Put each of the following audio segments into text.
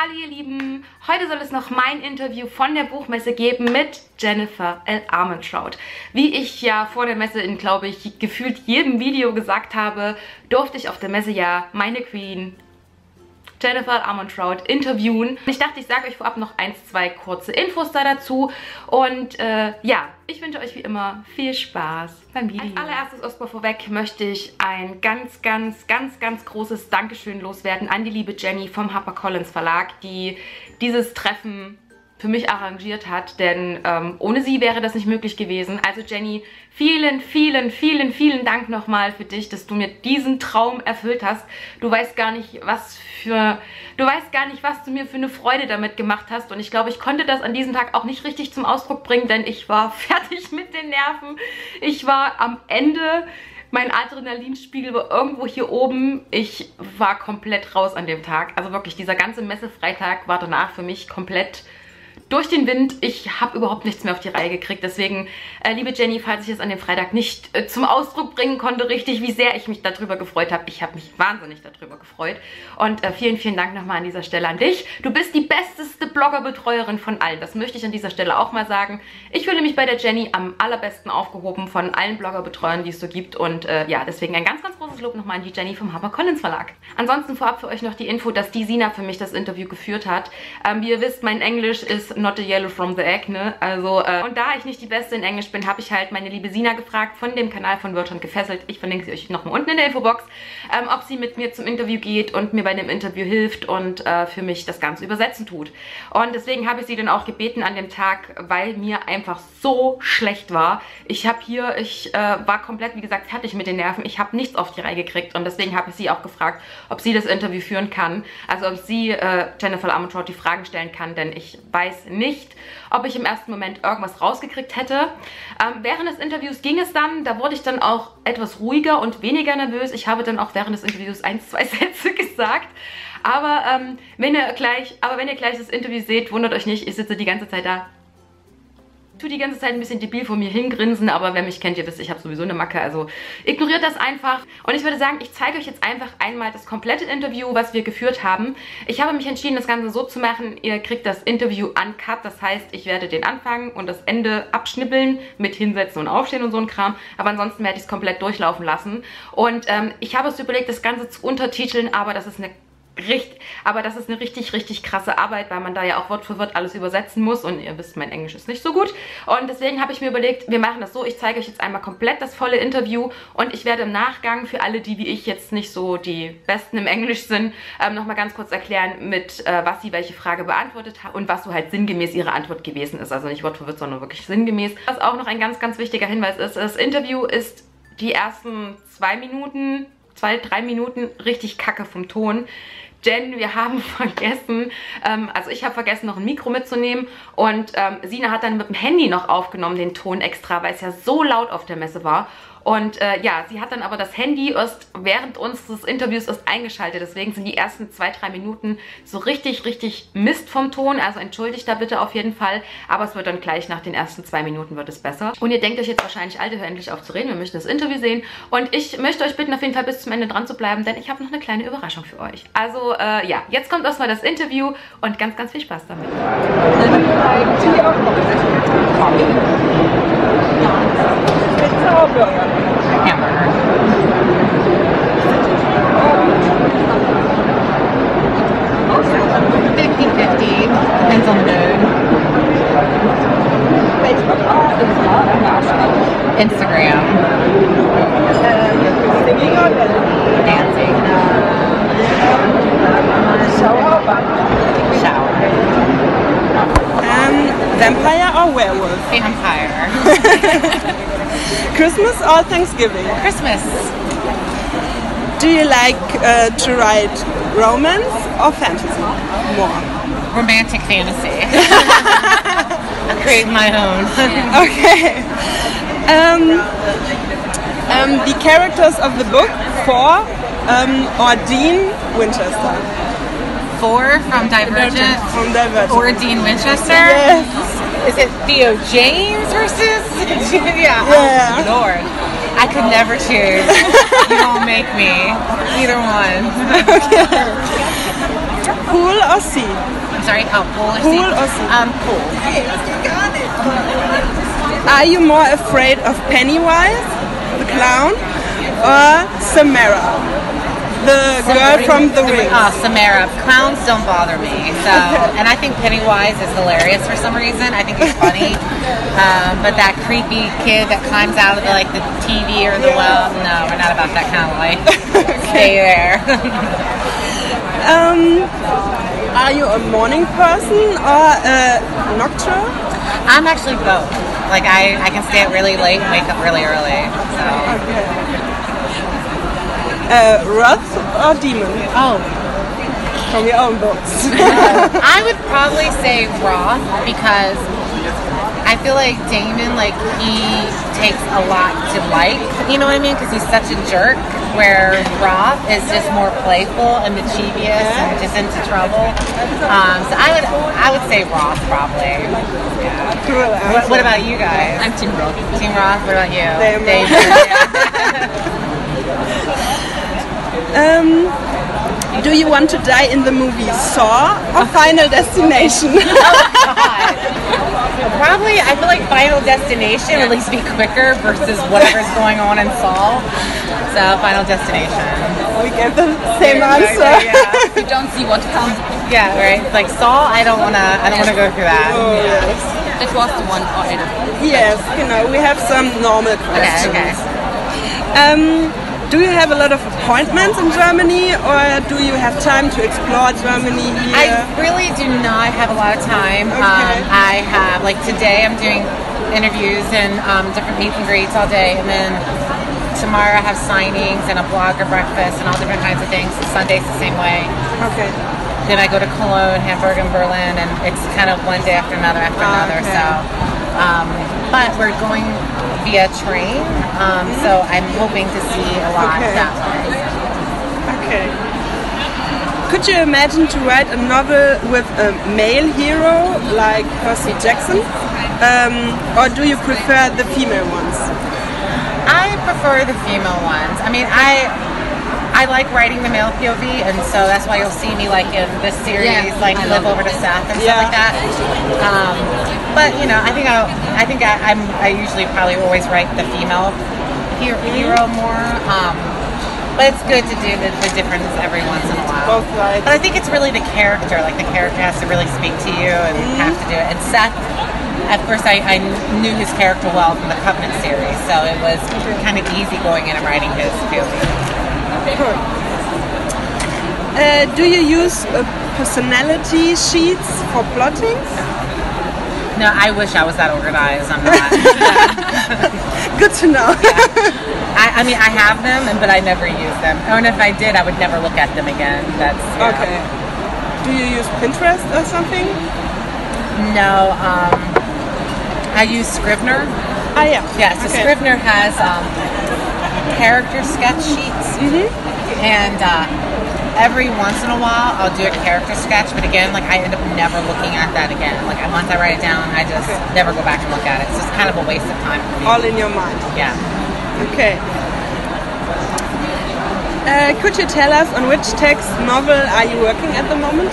Hallo ihr Lieben, heute soll es noch mein Interview von der Buchmesse geben mit Jennifer L. Armentrout. Wie ich ja vor der Messe in, glaube ich, gefühlt jedem Video gesagt habe, durfte ich auf der Messe ja meine Queen Jennifer Armentrout interviewen. Ich dachte, ich sage euch vorab noch ein, zwei kurze Infos dazu. Und ja, ich wünsche euch wie immer viel Spaß beim Video. Als allererstes erstmal vorweg möchte ich ein ganz großes Dankeschön loswerden an die liebe Jenny vom HarperCollins Verlag, die dieses Treffen für mich arrangiert hat, denn ohne sie wäre das nicht möglich gewesen. Also Jenny, vielen Dank nochmal für dich, dass du mir diesen Traum erfüllt hast. Du weißt gar nicht, was du mir für eine Freude damit gemacht hast, und ich glaube, ich konnte das an diesem Tag auch nicht richtig zum Ausdruck bringen, denn ich war fertig mit den Nerven. Ich war am Ende. Mein Adrenalinspiegel war irgendwo hier oben. Ich war komplett raus an dem Tag. Also wirklich, dieser ganze Messefreitag war danach für mich komplett durch den Wind. Ich habe überhaupt nichts mehr auf die Reihe gekriegt. Deswegen, liebe Jenny, falls ich es an dem Freitag nicht zum Ausdruck bringen konnte, richtig, wie sehr ich mich darüber gefreut habe. Ich habe mich wahnsinnig darüber gefreut. Und vielen Dank nochmal an dieser Stelle an dich. Du bist die besteste Bloggerbetreuerin von allen. Das möchte ich an dieser Stelle auch mal sagen. Ich fühle mich bei der Jenny am allerbesten aufgehoben von allen Bloggerbetreuern, die es so gibt. Und ja, deswegen ein ganz großes Lob nochmal an die Jenny vom HarperCollins Verlag. Ansonsten vorab für euch noch die Info, dass die Sina für mich das Interview geführt hat. Wie ihr wisst, mein Englisch ist not a yellow from the egg, ne? Also, und da ich nicht die Beste in Englisch bin, habe ich halt meine liebe Sina gefragt von dem Kanal von Wörter gefesselt. Ich verlinke sie euch nochmal unten in der Infobox, ob sie mit mir zum Interview geht und mir bei dem Interview hilft und für mich das Ganze übersetzen tut. Und deswegen habe ich sie dann auch gebeten an dem Tag, weil mir einfach so schlecht war. Ich war komplett, wie gesagt, fertig mit den Nerven. Ich habe nichts auf die Reihe gekriegt und deswegen habe ich sie auch gefragt, ob sie das Interview führen kann. Also, ob sie Jennifer L. Armentrout die Fragen stellen kann, denn ich weiß nicht, ob ich im ersten Moment irgendwas rausgekriegt hätte. Während des Interviews ging es dann, da wurde ich dann auch etwas ruhiger und weniger nervös. Ich habe dann auch während des Interviews 1, 2 Sätze gesagt. Aber, wenn ihr gleich das Interview seht, wundert euch nicht, ich sitze die ganze Zeit da. Ich tue die ganze Zeit ein bisschen debil vor mir hingrinsen, aber wer mich kennt, ihr wisst, ich habe sowieso eine Macke, also ignoriert das einfach. Und ich würde sagen, ich zeige euch jetzt einfach einmal das komplette Interview, was wir geführt haben. Ich habe mich entschieden, das Ganze so zu machen, ihr kriegt das Interview uncut, das heißt, ich werde den Anfang und das Ende abschnippeln mit hinsetzen und aufstehen und so ein Kram, aber ansonsten werde ich es komplett durchlaufen lassen. Und ich habe es überlegt, das Ganze zu untertiteln, aber das ist eine richtig krasse Arbeit, weil man da ja auch Wort für Wort alles übersetzen muss und ihr wisst, mein Englisch ist nicht so gut. Und deswegen habe ich mir überlegt, wir machen das so, ich zeige euch jetzt einmal komplett das volle Interview und ich werde im Nachgang für alle, die wie ich jetzt nicht so die Besten im Englisch sind, nochmal ganz kurz erklären, mit was sie welche Frage beantwortet hat und was so halt sinngemäß ihre Antwort gewesen ist. Also nicht Wort für Wort, sondern wirklich sinngemäß. Was auch noch ein ganz wichtiger Hinweis ist, das Interview ist die ersten 2, 3 Minuten richtig kacke vom Ton. Jen, wir haben vergessen, also ich habe vergessen, noch ein Mikro mitzunehmen und Sina hat dann mit dem Handy noch aufgenommen, den Ton extra, weil es ja so laut auf der Messe war. Und ja, sie hat dann aber das Handy erst während unseres Interviews eingeschaltet. Deswegen sind die ersten 2, 3 Minuten so richtig Mist vom Ton. Also entschuldigt da bitte auf jeden Fall. Aber es wird dann gleich nach den ersten 2 Minuten wird es besser. Und ihr denkt euch jetzt wahrscheinlich, Alter, hör endlich auf zu reden. Wir möchten das Interview sehen. Und ich möchte euch bitten, auf jeden Fall bis zum Ende dran zu bleiben, denn ich habe noch eine kleine Überraschung für euch. Also ja, jetzt kommt erstmal das Interview und ganz viel Spaß damit. Instagram. Singing or dancing? Shower or bath? Shower. Vampire or werewolf? Vampire. Christmas or Thanksgiving? Christmas. Do you like to write romance or fantasy more? Romantic fantasy. I create my own. Okay. The characters of the book, 4 or Dean Winchester? 4 from Divergent. From Divergent. Or Dean Winchester? Yes. Is it Theo James versus? Yeah. Oh, Lord. I could never choose. You don't make me. Either one. Okay. Cool Ossi. I'm sorry, oh, cool Ossi. Cool Ossi. Cool. Hey, das geht gar nicht. Are you more afraid of Pennywise, the clown, or Samara, the girl from The Ring? Ah, Samara. Clowns don't bother me. So, and I think Pennywise is hilarious for some reason. I think he's funny. But that creepy kid that climbs out of the, like the TV or the well, no, we're not about that kind of life. Stay there. Are you a morning person or a nocturnal? I'm actually both. Like I can stay up really late and wake up really early. So. Okay. Wrath or demon? Oh. From your own books. I would probably say wrath because I feel like Damon, like, he takes a lot to like, you know what I mean? Because he's such a jerk, where wrath is just more playful and mischievous and just into trouble. So I would say wrath probably. Yeah. Cool. What about you guys? I'm Team Roth. Team Roth, what about you? Damon. Do you want to die in the movie Saw or Final Destination? Oh God. Probably, I feel like Final Destination would at least be quicker versus whatever's going on in Saw. So Final Destination. We get the same answer. Yeah. You don't see what comes. Yeah, right. It's like Saw, I don't wanna go through that. Oh, yeah. That was the one for it. Yes, you know, we have some normal questions. Okay. Do you have a lot of appointments in Germany, or do you have time to explore Germany here? I really do not have a lot of time. Okay. I have, like today I'm doing interviews and different meet and greets all day, and then tomorrow I have signings and a blogger breakfast and all different kinds of things. Sunday's the same way. Okay. Then I go to Cologne, Hamburg, and Berlin, and it's kind of one day after another, okay. So. But we're going via train, so I'm hoping to see a lot that way. Okay. Could you imagine to write a novel with a male hero like Percy Jackson, or do you prefer the female ones? I prefer the female ones. I mean, I like writing the male POV, and so that's why you'll see me like in this series, like Live Over to Seth and stuff like that. But you know, I usually probably always write the female hero more. But it's good to do the difference every once in a while. Both sides. But I think it's really the character. Like the character has to really speak to you and have to do it. And Seth, at first I knew his character well from the Covenant series, so it was kind of easy going in and writing his POV. Cool. Do you use personality sheets for plotting? No, I wish I was that organized. I'm not. Good to know. Yeah. I mean, I have them, but I never use them. And if I did, I would never look at them again. That's okay. Do you use Pinterest or something? No. I use Scrivener. Oh yeah. Yeah. So Scrivener has. Character sketch sheets, and every once in a while I'll do a character sketch, but again, like I end up never looking at that again. Like once I write it down, I just never go back and look at it. So it's kind of a waste of time for me. All in your mind. Yeah. Okay. Could you tell us on which text novel are you working at the moment?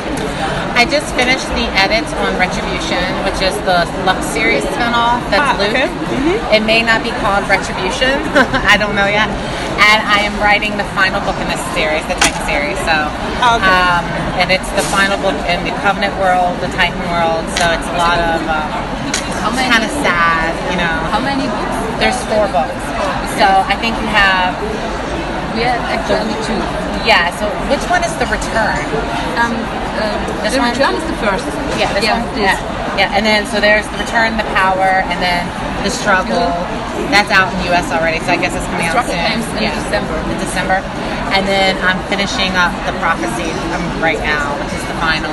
I just finished the edits on Retribution, which is the Lux series spinoff. That's Luke. Okay. It may not be called Retribution. I don't know yet. And I am writing the final book in this series, the Titan series. So, and it's the final book in the Covenant world, the Titan world. So it's a lot of kind of sad, you know. How many books? There's 4 books. So I think you have. Yeah, actually only 2. Yeah, so which one is The Return? The Return is the first. Yeah, and then, so there's The Return, The Power, and then The Struggle. That's out in the US already, so I guess it's coming out soon. In December. And then I'm finishing up The Prophecy right now, which is the final.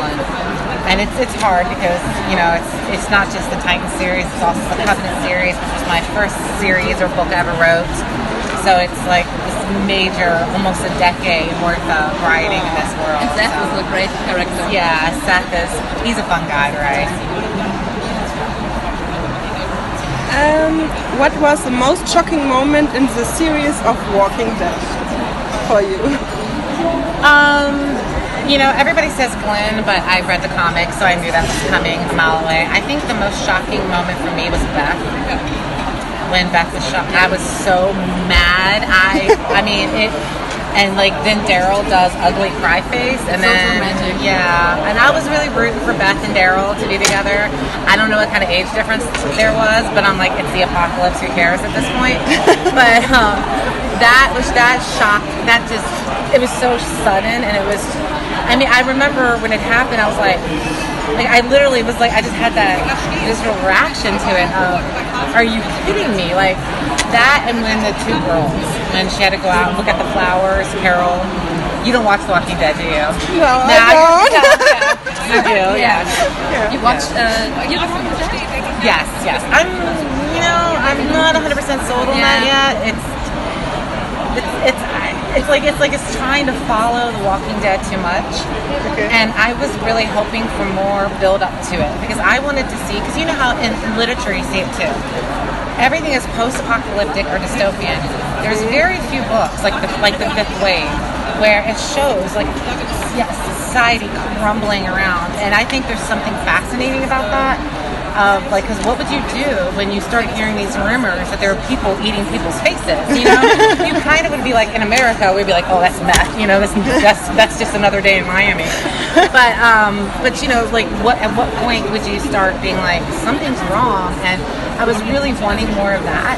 And it's hard because, you know, it's not just the Titan series, it's also the Covenant series, which was my first series or book I ever wrote. So it's like this major, almost a decade worth of writing in this world. And Seth was a great character. Yeah, Seth he's a fun guy, right? What was the most shocking moment in the series of Walking Dead for you? You know, everybody says Glenn, but I've read the comic, so I knew that was coming a mile away. I think the most shocking moment for me was Beth. When Beth was shot, I was so mad. I mean, it, and like then Daryl does ugly cry face, and so then romantic. Yeah, and I was really rooting for Beth and Daryl to be together. I don't know what kind of age difference there was, but I'm like, it's the apocalypse. Who cares at this point? But that shock it was so sudden, and it was. I mean, I remember when it happened, I was like I literally was like, I just had that this reaction to it of, are you kidding me? Like that, and when the two girls, when she had to go out and look at the flowers, Carol. You don't watch The Walking Dead, do you? No, I don't. You do, yeah. You watch You don't watch The Walking Dead? Yes. I'm not 100% sold on that yet. It's like it's trying to follow The Walking Dead too much, okay. And I was really hoping for more build up to it because I wanted to see, because you know how in literature you see it too. Everything is post-apocalyptic or dystopian. There's very few books like the Fifth Wave where it shows society crumbling around, and I think there's something fascinating about that. Because what would you do when you start hearing these rumors that there are people eating people's faces? You know, you kind of would be like, in America, we'd be like, oh, that's meth. You know, that's just another day in Miami. But you know, like, at what point would you start being like, something's wrong? And I was really wanting more of that,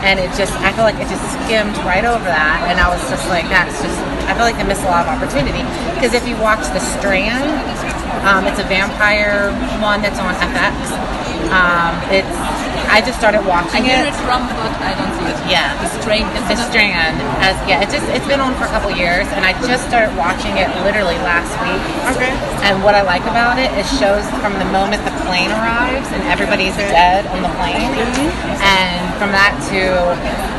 and I feel like it just skimmed right over that, and I was just like, I feel like I missed a lot of opportunity. Because if you watch The Strand, it's a vampire one that's on FX. I just started watching it. I hear it from, but I don't see it. Yeah. The Strain. It's been on for a couple years, and I just started watching it literally last week. Okay. And what I like about it is shows from the moment the plane arrives and everybody's dead on the plane, and from that to,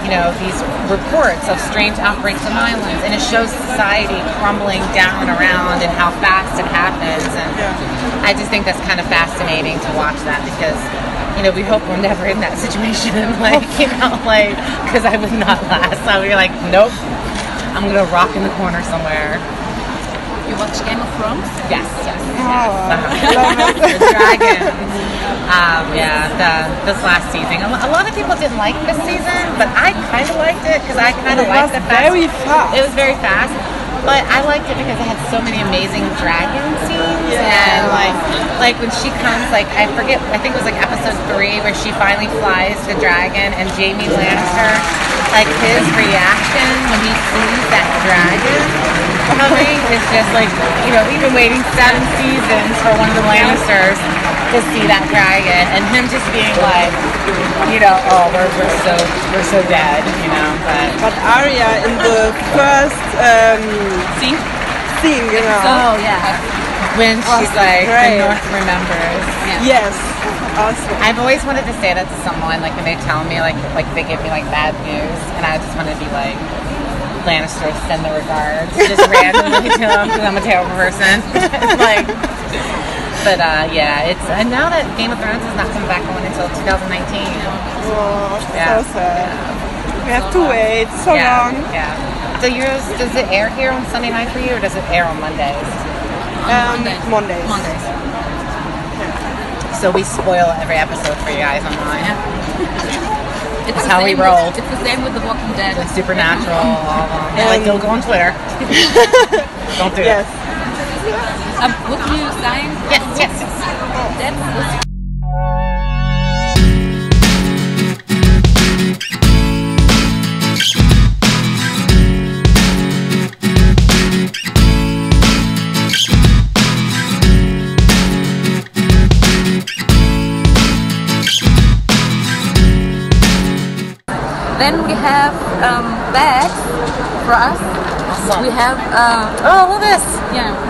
you know, these reports of strange outbreaks on islands, and it shows society crumbling down and around and how fast it happens, and I just think that's kind of fascinating to watch that because, you know, we hope we're never in that situation, because I would not last. I would be like, nope, I'm going to rock in the corner somewhere. You watch Game of Thrones? Yes. Oh, love it. The dragons. This last season. A lot of people didn't like this season, but I kind of liked it because I kind of liked the fact. It was very fast. But I liked it because it had so many amazing dragon scenes, and like when she comes, I forget, I think it was episode 3 where she finally flies the dragon, and Jamie Lannister, his reaction when he sees that dragon coming is just you've been waiting 7 seasons for one of the Lannisters to see that dragon, and him just being we're so dead, But Arya in the first scene, when she's the North remembers. Yeah. Yes, awesome. I've always wanted to say that to someone, when they tell me, they give me bad news, and I just want to be like, Lannisters, send the regards, just randomly to them because I'm a terrible person. It's But it's, and now that Game of Thrones is not coming back on until 2019. Oh, so sad. Yeah. We have to wait so long. Yeah. So yours, does it air here on Sunday night for you, or does it air on Mondays? Mondays. Yeah. So we spoil every episode for you guys online. That's how we roll. It's the same with The Walking Dead. It's Supernatural. Don't go on Twitter. Don't do it. Would you sign? Yes. That was then we have bags for us. Awesome. We have look at this. Yeah.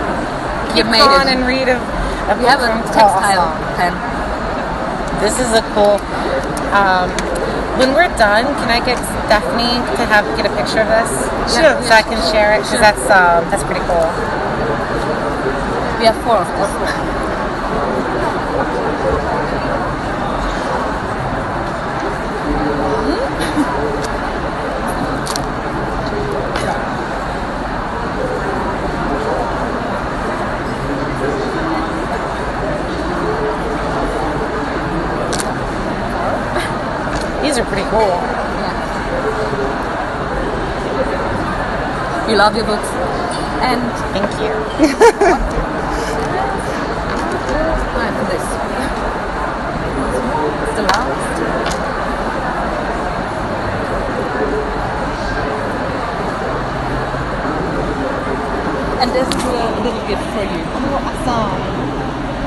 You made on it. And read a we have a textile pen. This is a cool. When we're done, can I get Stephanie to get a picture of this? Sure. So I can share it. Because that's pretty cool. We have 4 of us. These are pretty cool. Yeah. You love your books. And thank you. I'm this. It's the last. And this is a little gift for you. Oh,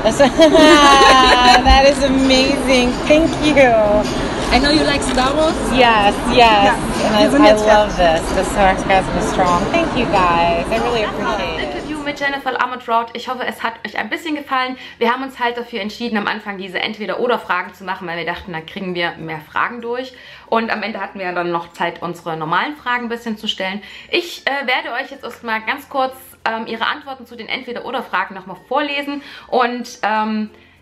awesome. That's that is amazing. Thank you. I know you like Star Wars. Yes, yes. Yeah. And I love this. The sarcasm is strong. Thank you guys. I really appreciate it. Mit Jennifer Armentrout. Ich hoffe, es hat euch ein bisschen gefallen. Wir haben uns halt dafür entschieden, am Anfang diese Entweder-Oder-Fragen zu machen, weil wir dachten, da kriegen wir mehr Fragen durch. Und am Ende hatten wir dann noch Zeit, unsere normalen Fragen ein bisschen zu stellen. Ich werde euch jetzt erstmal ganz kurz ihre Antworten zu den Entweder-Oder-Fragen nochmal vorlesen. Und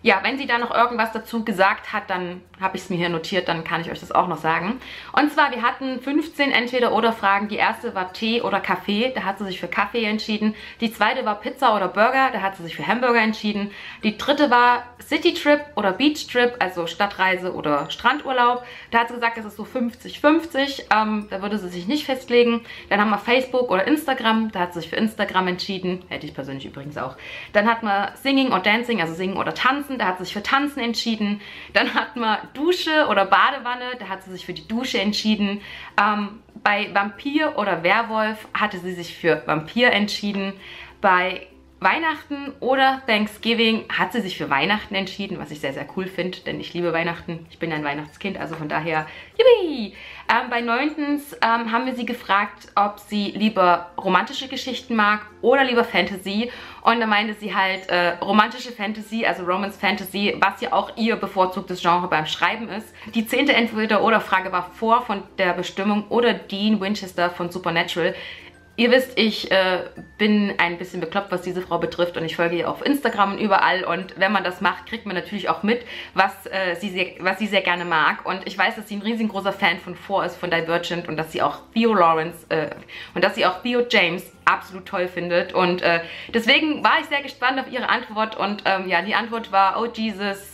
ja, wenn sie da noch irgendwas dazu gesagt hat, dann habe ich es mir hier notiert, dann kann ich euch das auch noch sagen. Und zwar, wir hatten 15 Entweder-Oder-Fragen. Die erste war Tee oder Kaffee, da hat sie sich für Kaffee entschieden. Die zweite war Pizza oder Burger, da hat sie sich für Hamburger entschieden. Die dritte war City-Trip oder Beach-Trip, also Stadtreise oder Strandurlaub. Da hat sie gesagt, es ist so 50-50, da würde sie sich nicht festlegen. Dann haben wir Facebook oder Instagram, da hat sie sich für Instagram entschieden. Hätte ich persönlich übrigens auch. Dann hatten wir Singing oder Dancing, also Singen oder Tanzen. Da hat sie sich für Tanzen entschieden. Dann hat man Dusche oder Badewanne. Da hat sie sich für die Dusche entschieden. Bei Vampir oder Werwolf hatte sie sich für Vampir entschieden. Bei Weihnachten oder Thanksgiving hat sie sich für Weihnachten entschieden, was ich sehr, sehr cool finde, denn ich liebe Weihnachten. Ich bin ein Weihnachtskind, also von daher, yippie! Bei neuntens haben wir sie gefragt, ob sie lieber romantische Geschichten mag oder lieber Fantasy. Und da meinte sie halt romantische Fantasy, also Romance Fantasy, was ja auch ihr bevorzugtes Genre beim Schreiben ist. Die 10. Entweder-Oder-Frage war Vor von der Bestimmung oder Dean Winchester von Supernatural. Ihr wisst, ich bin ein bisschen bekloppt, was diese Frau betrifft, und ich folge ihr auf Instagram und überall, und wenn man das macht, kriegt man natürlich auch mit, was sie sehr gerne mag, und ich weiß, dass sie ein riesengroßer Fan von Four ist, von Divergent, und dass sie auch Theo James absolut toll findet, und deswegen war ich sehr gespannt auf ihre Antwort, und ja, die Antwort war, oh Jesus,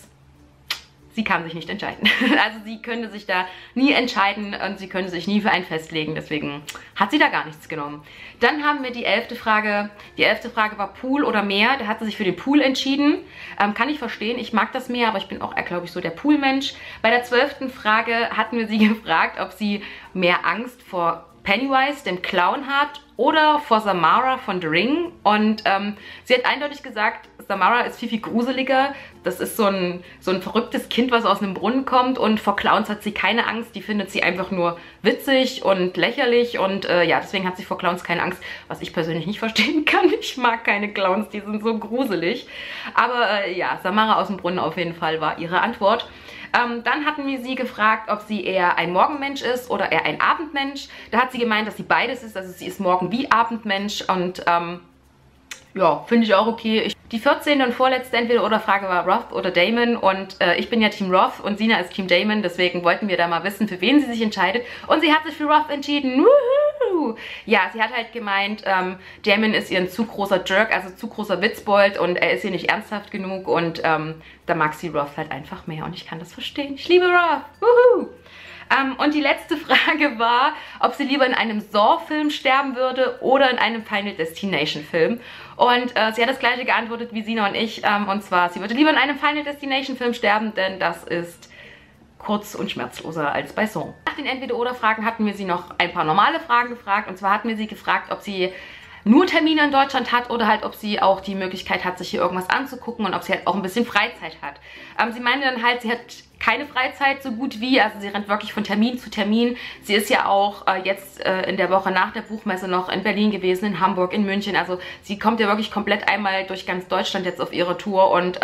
sie kann sich nicht entscheiden. Also sie könnte sich da nie entscheiden und sie könnte sich nie für einen festlegen. Deswegen hat sie da gar nichts genommen. Dann haben wir die 11. Frage. Die 11. Frage war Pool oder Meer. Da hat sie sich für den Pool entschieden. Kann ich verstehen. Ich mag das Meer, aber ich bin auch, glaube ich, so der Poolmensch. Bei der 12. Frage hatten wir sie gefragt, ob sie mehr Angst vor Pennywise, dem Clown, hat oder vor Samara von The Ring. Und sie hat eindeutig gesagt, Samara ist viel, viel gruseliger. Das ist so ein verrücktes Kind, was aus einem Brunnen kommt, und vor Clowns hat sie keine Angst. Die findet sie einfach nur witzig und lächerlich, und ja, deswegen hat sie vor Clowns keine Angst, was ich persönlich nicht verstehen kann. Ich mag keine Clowns, die sind so gruselig. Aber ja, Samara aus dem Brunnen auf jeden Fall war ihre Antwort. Dann hatten wir sie gefragt, ob sie eher ein Morgenmensch ist oder eher ein Abendmensch. Da hat sie gemeint, dass sie beides ist, also sie ist Morgen- wie Abendmensch, und ja, finde ich auch okay. Die 14. und vorletzte Entweder-Oder-Frage war Roth oder Damon, und ich bin ja Team Roth und Sina ist Team Damon, deswegen wollten wir da mal wissen, für wen sie sich entscheidet, und sie hat sich für Roth entschieden. Woohoo! Ja, sie hat halt gemeint, Damon ist ihr ein zu großer Jerk, also zu großer Witzbold, und er ist ihr nicht ernsthaft genug, und da mag sie Roth halt einfach mehr, und ich kann das verstehen. Ich liebe Roth! Woohoo! Und die letzte Frage war, ob sie lieber in einem Saw-Film sterben würde oder in einem Final Destination-Film. Und sie hat das gleiche geantwortet wie Sina und ich. Und zwar, sie würde lieber in einem Final Destination-Film sterben, denn das ist kurz und schmerzloser als bei Saw. Nach den Entweder-Oder-Fragen hatten wir sie noch ein paar normale Fragen gefragt. Und zwar hatten wir sie gefragt, ob sie nur Termine in Deutschland hat oder halt, ob sie auch die Möglichkeit hat, sich hier irgendwas anzugucken, und ob sie halt auch ein bisschen Freizeit hat. Sie meinte dann halt, sie hat keine Freizeit so gut wie, also sie rennt wirklich von Termin zu Termin. Sie ist ja auch jetzt in der Woche nach der Buchmesse noch in Berlin gewesen, in Hamburg, in München. Also sie kommt ja wirklich komplett einmal durch ganz Deutschland jetzt auf ihre Tour, und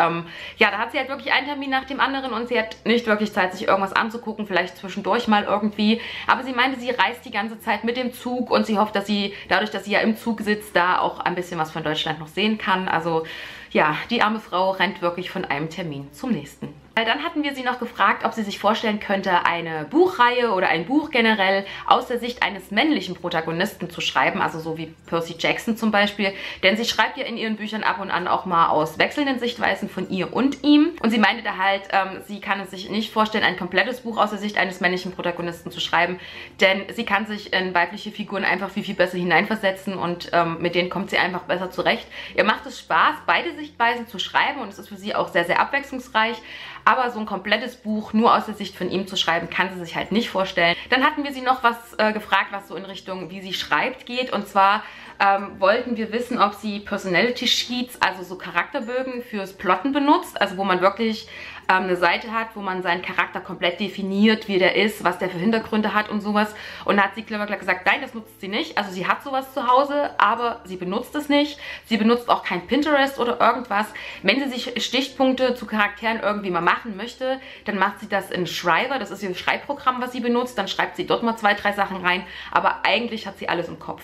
ja, da hat sie halt wirklich einen Termin nach dem anderen, und sie hat nicht wirklich Zeit, sich irgendwas anzugucken, vielleicht zwischendurch mal irgendwie. Aber sie meinte, sie reist die ganze Zeit mit dem Zug, und sie hofft, dass sie, dadurch, dass sie ja im Zug sitzt, da auch ein bisschen was von Deutschland noch sehen kann. Also ja, die arme Frau rennt wirklich von einem Termin zum nächsten. Dann hatten wir sie noch gefragt, ob sie sich vorstellen könnte, eine Buchreihe oder ein Buch generell aus der Sicht eines männlichen Protagonisten zu schreiben, also so wie Percy Jackson zum Beispiel, denn sie schreibt ja in ihren Büchern ab und an auch mal aus wechselnden Sichtweisen von ihr und ihm. Und sie meinte da halt, sie kann es sich nicht vorstellen, ein komplettes Buch aus der Sicht eines männlichen Protagonisten zu schreiben, denn sie kann sich in weibliche Figuren einfach viel, viel besser hineinversetzen und mit denen kommt sie einfach besser zurecht. Ihr macht es Spaß, beide Sichtweisen zu schreiben und es ist für sie auch sehr, sehr abwechslungsreich. Aber so ein komplettes Buch nur aus der Sicht von ihm zu schreiben, kann sie sich halt nicht vorstellen. Dann hatten wir sie noch was gefragt, was so in Richtung, wie sie schreibt, geht. Und zwar wollten wir wissen, ob sie Personality Sheets, also so Charakterbögen fürs Plotten benutzt. Also wo man wirklich eine Seite hat, wo man seinen Charakter komplett definiert, wie der ist, was der für Hintergründe hat und sowas. Und da hat sie clever gesagt, nein, das nutzt sie nicht. Also sie hat sowas zu Hause, aber sie benutzt es nicht. Sie benutzt auch kein Pinterest oder irgendwas. Wenn sie sich Stichpunkte zu Charakteren irgendwie mal machen möchte, dann macht sie das in Scrivener. Das ist ihr Schreibprogramm, was sie benutzt. Dann schreibt sie dort mal 2, 3 Sachen rein. Aber eigentlich hat sie alles im Kopf.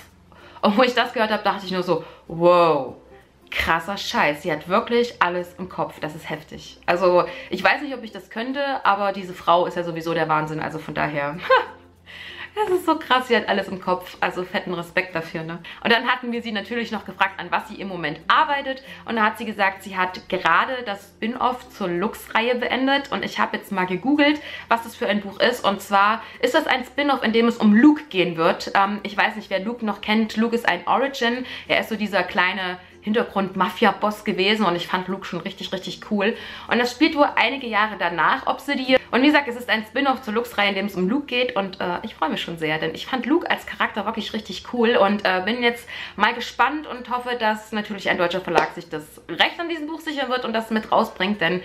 Und wo ich das gehört habe, dachte ich nur so, wow. Krasser Scheiß. Sie hat wirklich alles im Kopf. Das ist heftig. Also ich weiß nicht, ob ich das könnte, aber diese Frau ist ja sowieso der Wahnsinn. Also von daher, das ist so krass. Sie hat alles im Kopf. Also fetten Respekt dafür, ne? Und dann hatten wir sie natürlich noch gefragt, an was sie im Moment arbeitet. Und da hat sie gesagt, sie hat gerade das Spin-Off zur Lux-Reihe beendet. Und ich habe jetzt mal gegoogelt, was das für ein Buch ist. Und zwar ist das ein Spin-Off, in dem es um Luke gehen wird. Ich weiß nicht, wer Luke noch kennt. Luke ist ein Origin. Er ist so dieser kleine Hintergrund-Mafia-Boss gewesen und ich fand Luke schon richtig, richtig cool. Und das spielt wohl einige Jahre danach, Obsidian. Und wie gesagt, es ist ein Spin-Off zur Lux-Reihe, in dem es um Luke geht und ich freue mich schon sehr, denn ich fand Luke als Charakter wirklich richtig cool und bin jetzt mal gespannt und hoffe, dass natürlich ein deutscher Verlag sich das Recht an diesem Buch sichern wird und das mit rausbringt, denn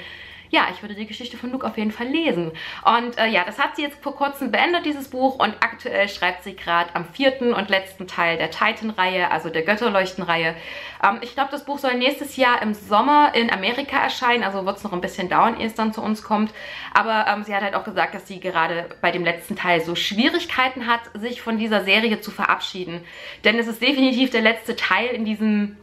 ja, ich würde die Geschichte von Luke auf jeden Fall lesen. Und ja, das hat sie jetzt vor kurzem beendet, dieses Buch. Und aktuell schreibt sie gerade am 4. und letzten Teil der Titan-Reihe, also der Götterleuchten-Reihe. Ich glaube, das Buch soll nächstes Jahr im Sommer in Amerika erscheinen. Also wird es noch ein bisschen dauern, ehe es dann zu uns kommt. Aber sie hat halt auch gesagt, dass sie gerade bei dem letzten Teil so Schwierigkeiten hat, sich von dieser Serie zu verabschieden. Denn es ist definitiv der letzte Teil in diesem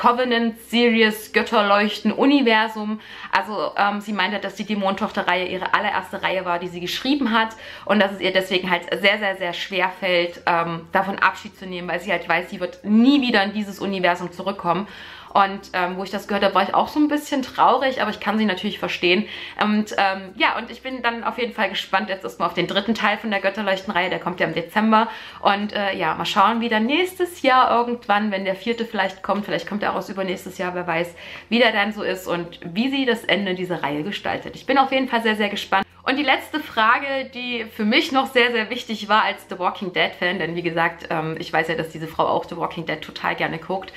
Covenant-Series, Götterleuchten-Universum. Also sie meinte, dass die Dämonentochter-Reihe ihre allererste Reihe war, die sie geschrieben hat und dass es ihr deswegen halt sehr, sehr, sehr schwer fällt, davon Abschied zu nehmen, weil sie halt weiß, sie wird nie wieder in dieses Universum zurückkommen. Und wo ich das gehört habe, war ich auch so ein bisschen traurig, aber ich kann sie natürlich verstehen. Und ja, und ich bin dann auf jeden Fall gespannt jetzt erstmal auf den dritten Teil von der Götterleuchtenreihe, der kommt ja im Dezember. Und ja, mal schauen, wie dann nächstes Jahr irgendwann, wenn der 4. vielleicht kommt er auch aus übernächstes Jahr, wer weiß, wie der dann so ist und wie sie das Ende dieser Reihe gestaltet. Ich bin auf jeden Fall sehr, sehr gespannt. Und die letzte Frage, die für mich noch sehr, sehr wichtig war als The Walking Dead-Fan, denn wie gesagt, ich weiß ja, dass diese Frau auch The Walking Dead total gerne guckt.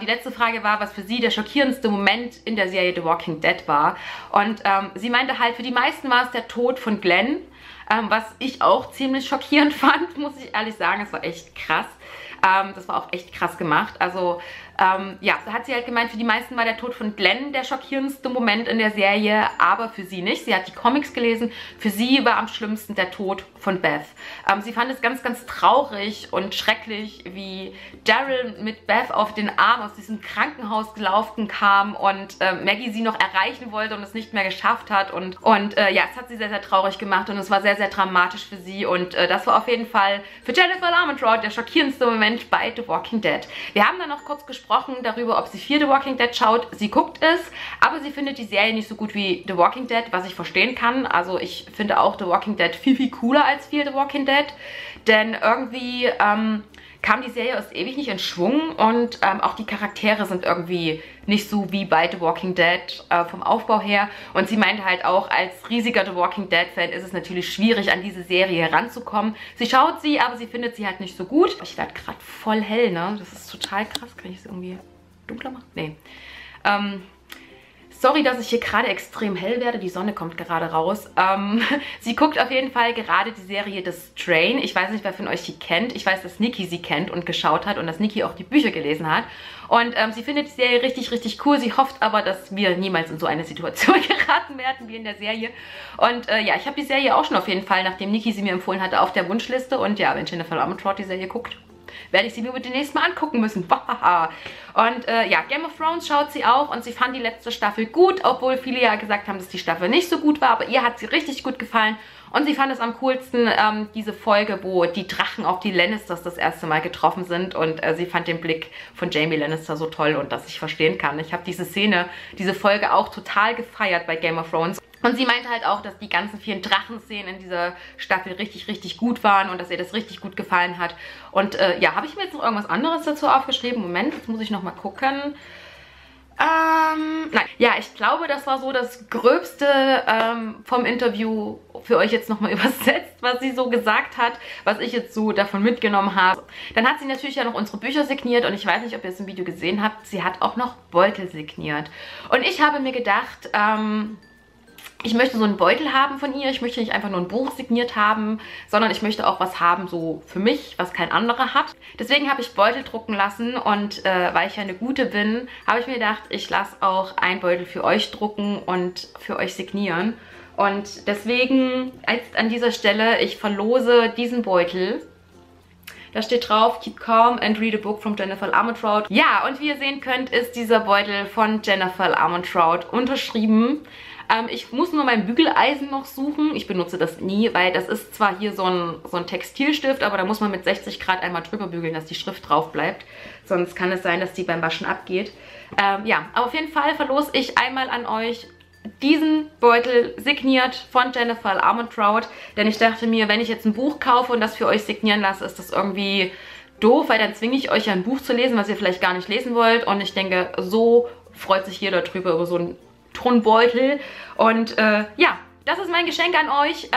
Die letzte Frage war, was für sie der schockierendste Moment in der Serie The Walking Dead war. Und sie meinte halt, für die meisten war es der Tod von Glenn, was ich auch ziemlich schockierend fand, muss ich ehrlich sagen. Es war echt krass. Das war auch echt krass gemacht. Also ja, da hat sie halt gemeint, für die meisten war der Tod von Glenn der schockierendste Moment in der Serie, aber für sie nicht. Sie hat die Comics gelesen. Für sie war am schlimmsten der Tod von Beth. Sie fand es ganz, ganz traurig und schrecklich, wie Daryl mit Beth auf den Arm aus diesem Krankenhaus gelaufen kam und Maggie sie noch erreichen wollte und es nicht mehr geschafft hat. Und ja, es hat sie sehr, sehr traurig gemacht und es war sehr, sehr dramatisch für sie. Und das war auf jeden Fall für Jennifer L. Armentrout der schockierendste Moment bei The Walking Dead. Wir haben dann noch kurz gesprochen darüber, ob sie viel The Walking Dead schaut. Sie guckt es, aber sie findet die Serie nicht so gut wie The Walking Dead, was ich verstehen kann. Also ich finde auch The Walking Dead viel, viel cooler als viel The Walking Dead, denn irgendwie kam die Serie erst ewig nicht in Schwung und auch die Charaktere sind irgendwie nicht so wie bei The Walking Dead vom Aufbau her. Und sie meinte halt auch, als riesiger The Walking Dead-Fan ist es natürlich schwierig, an diese Serie heranzukommen. Sie schaut sie, aber sie findet sie halt nicht so gut. Ich werde gerade voll hell, ne? Das ist total krass. Kann ich es irgendwie dunkler machen? Nee. Sorry, dass ich hier gerade extrem hell werde. Die Sonne kommt gerade raus. Sie guckt auf jeden Fall gerade die Serie The Strain. Ich weiß nicht, wer von euch sie kennt. Ich weiß, dass Nikki sie kennt und geschaut hat und dass Nikki auch die Bücher gelesen hat. Und sie findet die Serie richtig, richtig cool. Sie hofft aber, dass wir niemals in so eine Situation geraten werden wie in der Serie. Und ja, ich habe die Serie auch schon auf jeden Fall, nachdem Nikki sie mir empfohlen hatte, auf der Wunschliste. Und ja, wenn Jennifer L. Armentrout die Serie guckt, werde ich sie mir mit dem nächsten Mal angucken müssen. Und ja, Game of Thrones schaut sie auch und sie fand die letzte Staffel gut, obwohl viele ja gesagt haben, dass die Staffel nicht so gut war, aber ihr hat sie richtig gut gefallen. Und sie fand es am coolsten, diese Folge, wo die Drachen auf die Lannisters das erste Mal getroffen sind. Und sie fand den Blick von Jaime Lannister so toll und dass ich verstehen kann. Ich habe diese Szene, diese Folge auch total gefeiert bei Game of Thrones. Und sie meinte halt auch, dass die ganzen vielen Drachenszenen in dieser Staffel richtig, richtig gut waren und dass ihr das richtig gut gefallen hat. Und ja, habe ich mir jetzt noch irgendwas anderes dazu aufgeschrieben? Moment, jetzt muss ich nochmal gucken. Nein. Ja, ich glaube, das war so das Gröbste vom Interview für euch jetzt nochmal übersetzt, was sie so gesagt hat, was ich jetzt so davon mitgenommen habe. Dann hat sie natürlich ja noch unsere Bücher signiert und ich weiß nicht, ob ihr es im Video gesehen habt, sie hat auch noch Beutel signiert. Und ich habe mir gedacht, ich möchte so einen Beutel haben von ihr, ich möchte nicht einfach nur ein Buch signiert haben, sondern ich möchte auch was haben, so für mich, was kein anderer hat. Deswegen habe ich Beutel drucken lassen und weil ich ja eine Gute bin, habe ich mir gedacht, ich lasse auch einen Beutel für euch drucken und für euch signieren. Und deswegen jetzt an dieser Stelle, ich verlose diesen Beutel. Da steht drauf, keep calm and read a book from Jennifer L. Armentrout. Ja, und wie ihr sehen könnt, ist dieser Beutel von Jennifer L. Armentrout unterschrieben. Ich muss nur mein Bügeleisen noch suchen. Ich benutze das nie, weil das ist zwar hier so ein Textilstift, aber da muss man mit 60 Grad einmal drüber bügeln, dass die Schrift drauf bleibt. Sonst kann es sein, dass die beim Waschen abgeht. Ja, aber auf jeden Fall verlose ich einmal an euch diesen Beutel signiert von Jennifer L. Armentrout. Denn ich dachte mir, wenn ich jetzt ein Buch kaufe und das für euch signieren lasse, ist das irgendwie doof, weil dann zwinge ich euch ja ein Buch zu lesen, was ihr vielleicht gar nicht lesen wollt. Und ich denke, so freut sich jeder drüber über so ein Tonbeutel. Und ja, das ist mein Geschenk an euch.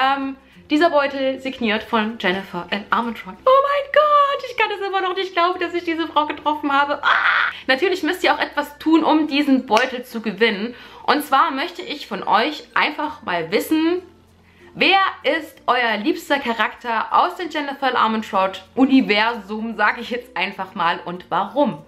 Dieser Beutel signiert von Jennifer L. Armentrout. Oh mein Gott, ich kann es immer noch nicht glauben, dass ich diese Frau getroffen habe. Ah! Natürlich müsst ihr auch etwas tun, um diesen Beutel zu gewinnen. Und zwar möchte ich von euch einfach mal wissen, wer ist euer liebster Charakter aus dem Jennifer L. Armentrout-Universum, sage ich jetzt einfach mal, und warum?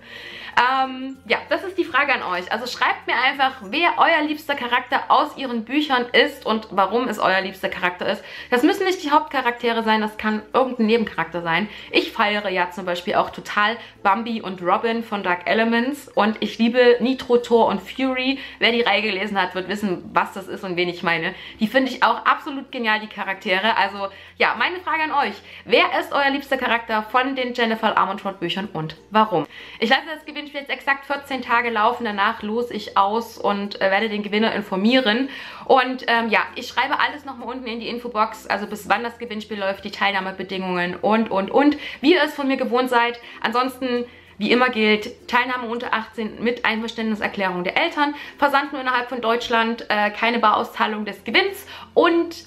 Ja, das ist die Frage an euch. Also schreibt mir einfach, wer euer liebster Charakter aus ihren Büchern ist und warum es euer liebster Charakter ist. Das müssen nicht die Hauptcharaktere sein, das kann irgendein Nebencharakter sein. Ich feiere ja zum Beispiel auch total Bambi und Robin von Dark Elements und ich liebe Nitro, Thor und Fury. Wer die Reihe gelesen hat, wird wissen, was das ist und wen ich meine. Die finde ich auch absolut genial, die Charaktere. Also ja, meine Frage an euch. Wer ist euer liebster Charakter von den Jennifer L. Armentrout Büchern und warum? Ich lasse das Gewinn jetzt exakt 14 Tage laufen, danach lose ich aus und werde den Gewinner informieren. Und ja, ich schreibe alles nochmal unten in die Infobox, also bis wann das Gewinnspiel läuft, die Teilnahmebedingungen und, wie ihr es von mir gewohnt seid. Ansonsten, wie immer gilt, Teilnahme unter 18 mit Einverständniserklärung der Eltern, Versand nur innerhalb von Deutschland, keine Barauszahlung des Gewinns und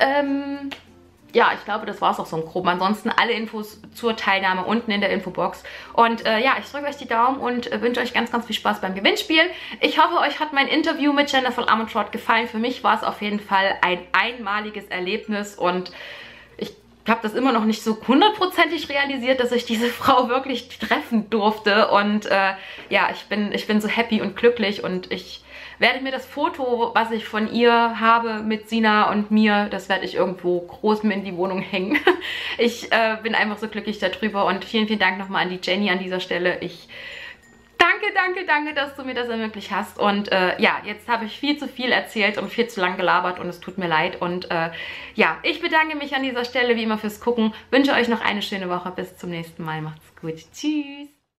ja, ich glaube, das war es auch so im Groben. Ansonsten alle Infos zur Teilnahme unten in der Infobox. Und ja, ich drücke euch die Daumen und wünsche euch ganz, ganz viel Spaß beim Gewinnspiel. Ich hoffe, euch hat mein Interview mit Jennifer L. Armentrout gefallen. Für mich war es auf jeden Fall ein einmaliges Erlebnis und ich habe das immer noch nicht so hundertprozentig realisiert, dass ich diese Frau wirklich treffen durfte. Und ja, ich bin so happy und glücklich und ich werde mir das Foto, was ich von ihr habe mit Sina und mir, das werde ich irgendwo groß mir in die Wohnung hängen. Ich bin einfach so glücklich darüber und vielen, vielen Dank nochmal an die Jenny an dieser Stelle. Ich danke, danke, danke, dass du mir das ermöglicht hast. Und ja, jetzt habe ich viel zu viel erzählt und viel zu lang gelabert und es tut mir leid. Und ja, ich bedanke mich an dieser Stelle wie immer fürs Gucken. Wünsche euch noch eine schöne Woche. Bis zum nächsten Mal. Macht's gut. Tschüss.